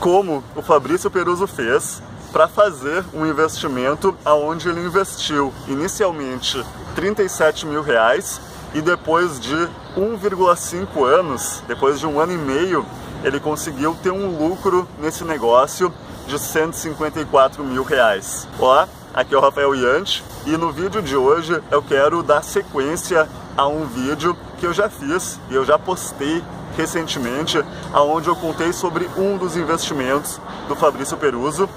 como o Fabrício Peruzzo fez para fazer um investimento aonde ele investiu inicialmente R$ 37 mil e depois de 1,5 anos, depois de um ano e meio, ele conseguiu ter um lucro nesse negócio de R$ 154 mil. Olá, aqui é o Rafael Jantsch e no vídeo de hoje eu quero dar sequência a um vídeo que eu já fiz e eu já postei recentemente, aonde eu contei sobre um dos investimentos do Fabrício Peruzzo.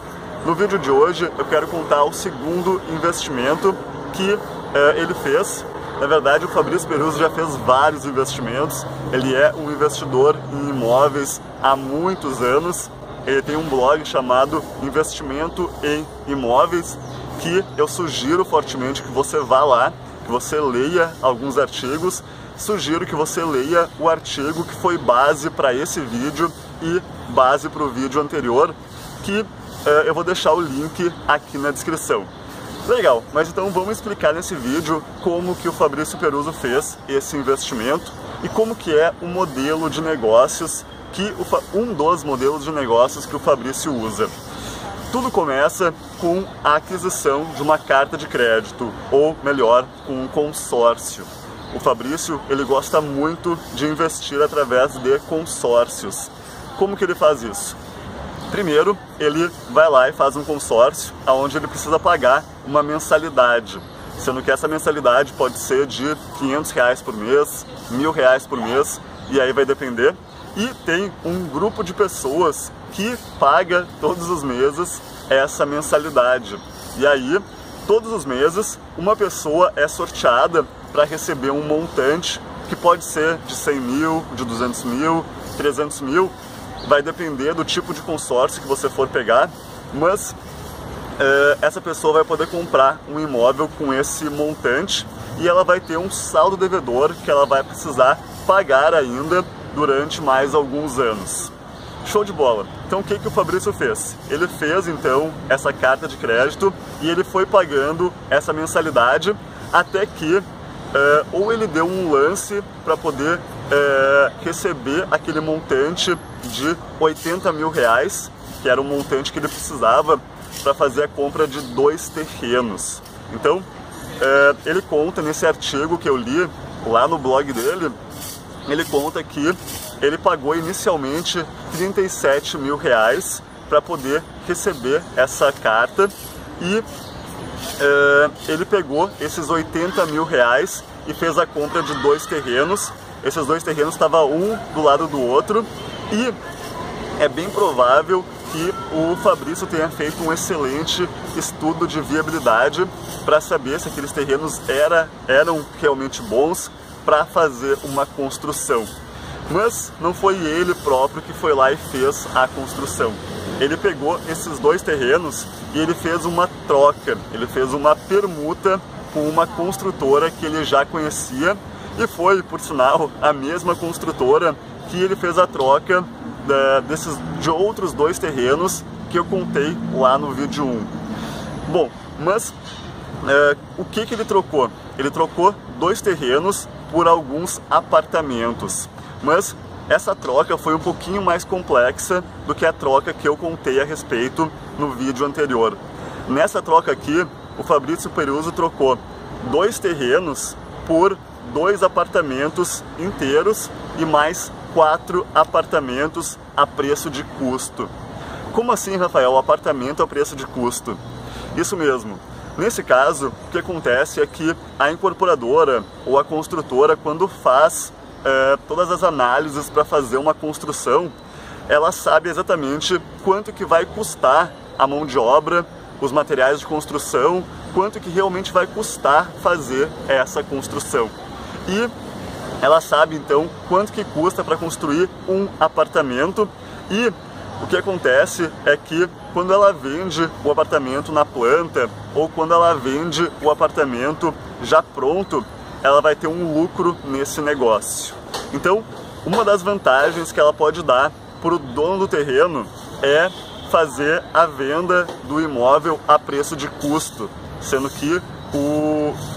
No vídeo de hoje eu quero contar o segundo investimento que ele fez. Na verdade, o Fabrício Peruzzo já fez vários investimentos, ele é um investidor em imóveis há muitos anos. Ele tem um blog chamado Investimento em Imóveis, que eu sugiro fortemente que você vá lá, que você leia alguns artigos. Sugiro que você leia o artigo que foi base para esse vídeo e base para o vídeo anterior, que eu vou deixar o link aqui na descrição. Legal, mas então vamos explicar nesse vídeo como que o Fabrício Peruzzo fez esse investimento e como que é o modelo de negócios, que um dos modelos de negócios que o Fabrício usa. Tudo começa com a aquisição de uma carta de crédito, ou melhor, com um consórcio. O Fabrício, ele gosta muito de investir através de consórcios. Como que ele faz isso? Primeiro, ele vai lá e faz um consórcio, onde ele precisa pagar uma mensalidade, sendo que essa mensalidade pode ser de R$ 500 por mês, R$ 1.000 por mês, e aí vai depender. E tem um grupo de pessoas que paga todos os meses essa mensalidade. E aí, todos os meses, uma pessoa é sorteada para receber um montante que pode ser de 100 mil, de 200 mil, 300 mil. Vai depender do tipo de consórcio que você for pegar, mas essa pessoa vai poder comprar um imóvel com esse montante e ela vai ter um saldo devedor que ela vai precisar pagar ainda durante mais alguns anos. Show de bola! Então o que que o Fabrício fez? Ele fez então essa carta de crédito e ele foi pagando essa mensalidade até que ou ele deu um lance para poder receber aquele montante de R$ 80 mil, que era o montante que ele precisava para fazer a compra de 2 terrenos. Então ele conta nesse artigo que eu li lá no blog dele, ele conta que ele pagou inicialmente R$ 37 mil para poder receber essa carta e ele pegou esses R$ 80 mil e fez a compra de 2 terrenos. Esses 2 terrenos estavam um do lado do outro e é bem provável que o Fabrício tenha feito um excelente estudo de viabilidade para saber se aqueles terrenos eram realmente bons para fazer uma construção. Mas não foi ele próprio que foi lá e fez a construção. Ele pegou esses 2 terrenos e ele fez uma troca, ele fez uma permuta com uma construtora que ele já conhecia, e foi, por sinal, a mesma construtora que ele fez a troca de outros 2 terrenos que eu contei lá no vídeo 1. Bom, mas o que que ele trocou? Ele trocou 2 terrenos por alguns apartamentos, mas essa troca foi um pouquinho mais complexa do que a troca que eu contei a respeito no vídeo anterior. Nessa troca aqui, o Fabrício Peruzzo trocou 2 terrenos por 2 apartamentos inteiros e mais 4 apartamentos a preço de custo. Como assim, Rafael? Apartamento a preço de custo? Isso mesmo. Nesse caso, o que acontece é que a incorporadora ou a construtora, quando faz todas as análises para fazer uma construção, ela sabe exatamente quanto que vai custar a mão de obra, os materiais de construção, quanto que realmente vai custar fazer essa construção. E ela sabe então quanto que custa para construir um apartamento, e o que acontece é que quando ela vende o apartamento na planta ou quando ela vende o apartamento já pronto, ela vai ter um lucro nesse negócio. Então, uma das vantagens que ela pode dar para o dono do terreno é fazer a venda do imóvel a preço de custo, sendo que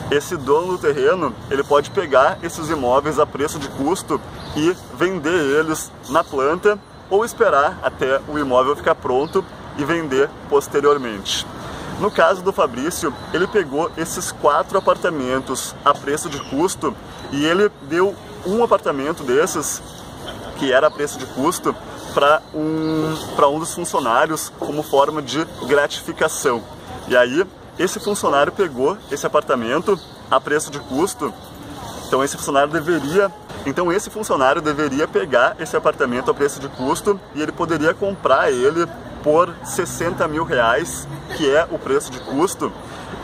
esse dono do terreno, ele pode pegar esses imóveis a preço de custo e vender eles na planta ou esperar até o imóvel ficar pronto e vender posteriormente. No caso do Fabrício, ele pegou esses 4 apartamentos a preço de custo e ele deu um apartamento desses, que era a preço de custo, para um dos funcionários como forma de gratificação. E aí, esse funcionário pegou esse apartamento a preço de custo, então esse funcionário deveria pegar esse apartamento a preço de custo e ele poderia comprar ele por 60 mil reais, que é o preço de custo.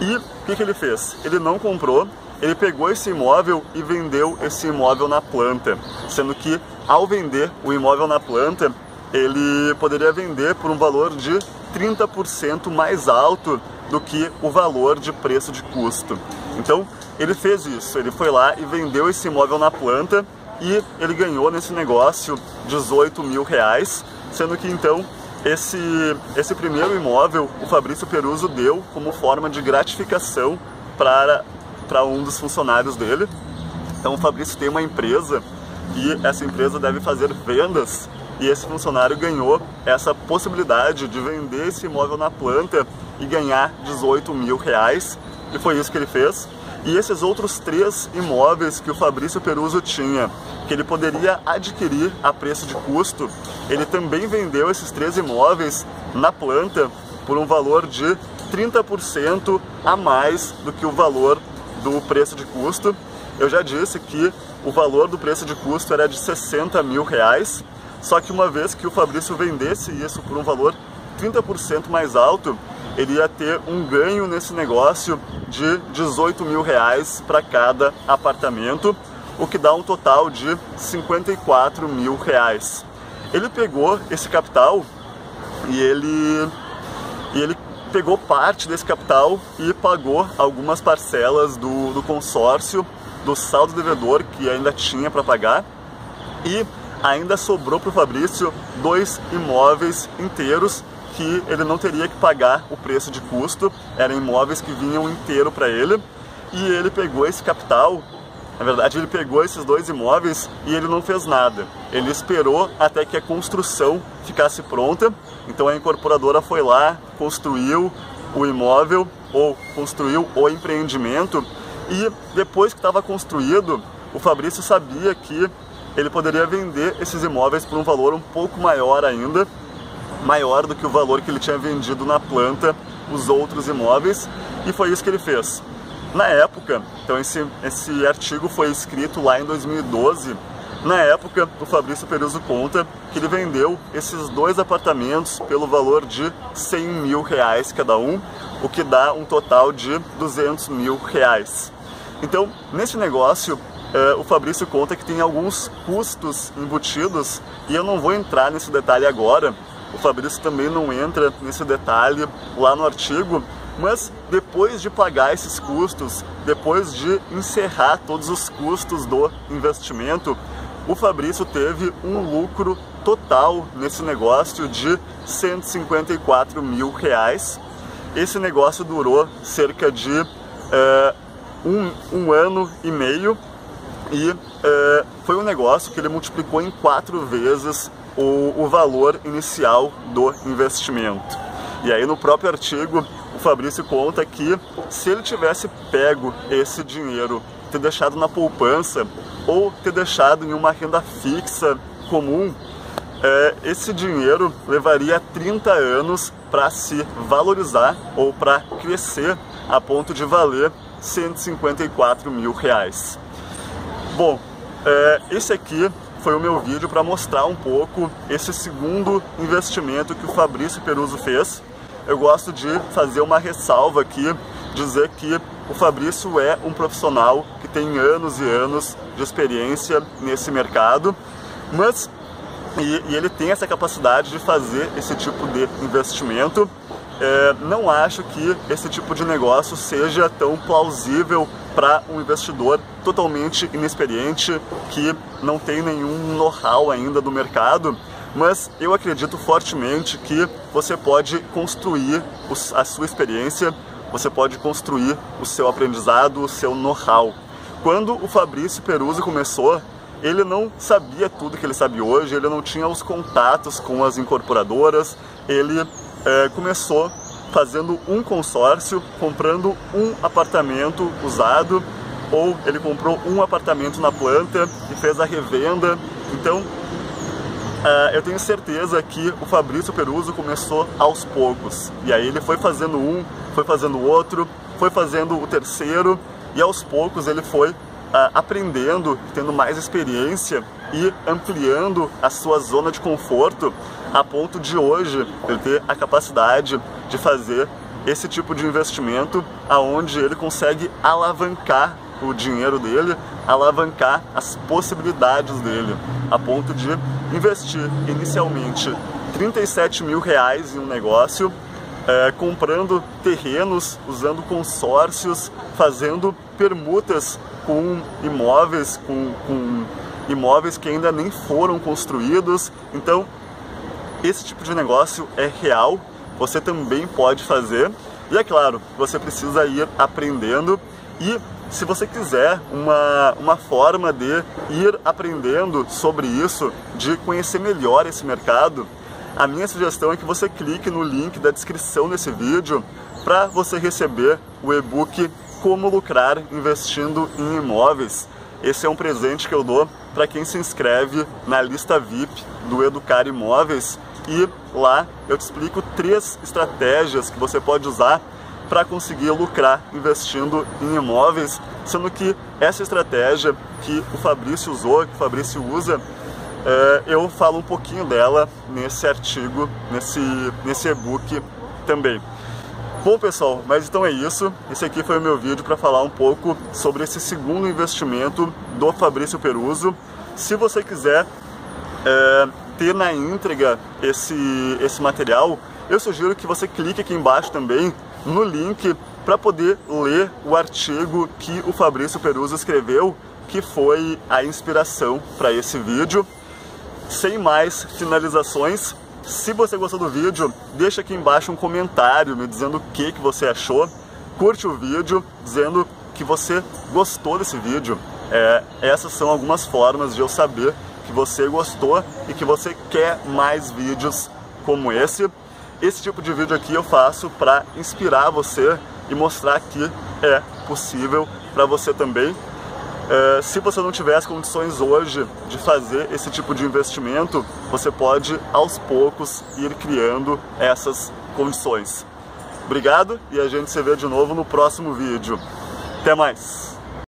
E o que ele fez? Ele não comprou, ele pegou esse imóvel e vendeu esse imóvel na planta, sendo que ao vender o imóvel na planta, ele poderia vender por um valor de 30% mais alto do que o valor de preço de custo. Então, ele fez isso, ele foi lá e vendeu esse imóvel na planta e ele ganhou nesse negócio 18 mil reais, sendo que então esse primeiro imóvel o Fabrício Peruzzo deu como forma de gratificação para um dos funcionários dele. Então o Fabrício tem uma empresa e essa empresa deve fazer vendas e esse funcionário ganhou essa possibilidade de vender esse imóvel na planta e ganhar 18 mil reais e foi isso que ele fez. E esses outros 3 imóveis que o Fabrício Peruzzo tinha, que ele poderia adquirir a preço de custo, ele também vendeu esses 3 imóveis na planta por um valor de 30% a mais do que o valor do preço de custo. Eu já disse que o valor do preço de custo era de 60 mil reais, só que uma vez que o Fabrício vendesse isso por um valor 30% mais alto, ele ia ter um ganho nesse negócio de 18 mil reais para cada apartamento, o que dá um total de 54 mil reais. Ele pegou esse capital e ele pegou parte desse capital e pagou algumas parcelas do consórcio, do saldo devedor que ainda tinha para pagar, e ainda sobrou para o Fabrício 2 imóveis inteiros que ele não teria que pagar o preço de custo, eram imóveis que vinham inteiro para ele, e ele pegou esse capital, na verdade ele pegou esses 2 imóveis e ele não fez nada, ele esperou até que a construção ficasse pronta, então a incorporadora foi lá, construiu o imóvel, ou construiu o empreendimento, e depois que estava construído, o Fabrício sabia que ele poderia vender esses imóveis por um valor um pouco maior ainda, maior do que o valor que ele tinha vendido na planta, os outros imóveis, e foi isso que ele fez. Na época, então esse artigo foi escrito lá em 2012, na época o Fabrício Peruzzo conta que ele vendeu esses 2 apartamentos pelo valor de 100 mil reais cada um, o que dá um total de 200 mil reais. Então, nesse negócio, o Fabrício conta que tem alguns custos embutidos, e eu não vou entrar nesse detalhe agora. O Fabrício também não entra nesse detalhe lá no artigo, mas depois de pagar esses custos, depois de encerrar todos os custos do investimento, o Fabrício teve um lucro total nesse negócio de 154 mil reais. Esse negócio durou cerca de um ano e meio e foi um negócio que ele multiplicou em 4 vezes o valor inicial do investimento. E aí no próprio artigo o Fabrício conta que se ele tivesse pego esse dinheiro, ter deixado na poupança ou ter deixado em uma renda fixa comum, esse dinheiro levaria 30 anos para se valorizar ou para crescer a ponto de valer 154 mil reais. Bom, esse aqui foi o meu vídeo para mostrar um pouco esse segundo investimento que o Fabrício Peruzzo fez. Eu gosto de fazer uma ressalva aqui, dizer que o Fabrício é um profissional que tem anos e anos de experiência nesse mercado, mas e ele tem essa capacidade de fazer esse tipo de investimento. Não acho que esse tipo de negócio seja tão plausível para um investidor totalmente inexperiente, que não tem nenhum know-how ainda do mercado, mas eu acredito fortemente que você pode construir a sua experiência, você pode construir o seu aprendizado, o seu know-how. Quando o Fabrício Peruzzo começou, ele não sabia tudo que ele sabe hoje, ele não tinha os contatos com as incorporadoras, ele começou fazendo um consórcio, comprando um apartamento usado, ou ele comprou um apartamento na planta e fez a revenda. Então, eu tenho certeza que o Fabrício Peruzzo começou aos poucos. E aí ele foi fazendo um, foi fazendo o outro, foi fazendo o terceiro, e aos poucos ele foi aprendendo, tendo mais experiência e ampliando a sua zona de conforto, a ponto de hoje ele ter a capacidade de fazer esse tipo de investimento, aonde ele consegue alavancar o dinheiro dele, alavancar as possibilidades dele, a ponto de investir inicialmente 37 mil reais em um negócio, comprando terrenos, usando consórcios, fazendo permutas com imóveis que ainda nem foram construídos. Então, esse tipo de negócio é real, você também pode fazer. E é claro, você precisa ir aprendendo, e se você quiser uma forma de ir aprendendo sobre isso, de conhecer melhor esse mercado, a minha sugestão é que você clique no link da descrição desse vídeo para você receber o e-book Como Lucrar Investindo em Imóveis. Esse é um presente que eu dou para quem se inscreve na lista VIP do Educar Imóveis, e lá eu te explico 3 estratégias que você pode usar para conseguir lucrar investindo em imóveis, sendo que essa estratégia que o Fabrício usou, que o Fabrício usa, eu falo um pouquinho dela nesse artigo, nesse e-book também. Bom, pessoal, mas então é isso. Esse aqui foi o meu vídeo para falar um pouco sobre esse segundo investimento do Fabrício Peruzzo. Se você quiser ter na íntegra esse material, eu sugiro que você clique aqui embaixo também no link para poder ler o artigo que o Fabrício Peruzzo escreveu, que foi a inspiração para esse vídeo. Sem mais finalizações, se você gostou do vídeo, deixa aqui embaixo um comentário me dizendo o que você achou. Curte o vídeo dizendo que você gostou desse vídeo. Essas são algumas formas de eu saber que você gostou e que você quer mais vídeos como esse. Esse tipo de vídeo aqui eu faço para inspirar você e mostrar que é possível para você também. Se você não tiver as condições hoje de fazer esse tipo de investimento, você pode aos poucos ir criando essas condições. Obrigado, e a gente se vê de novo no próximo vídeo. Até mais!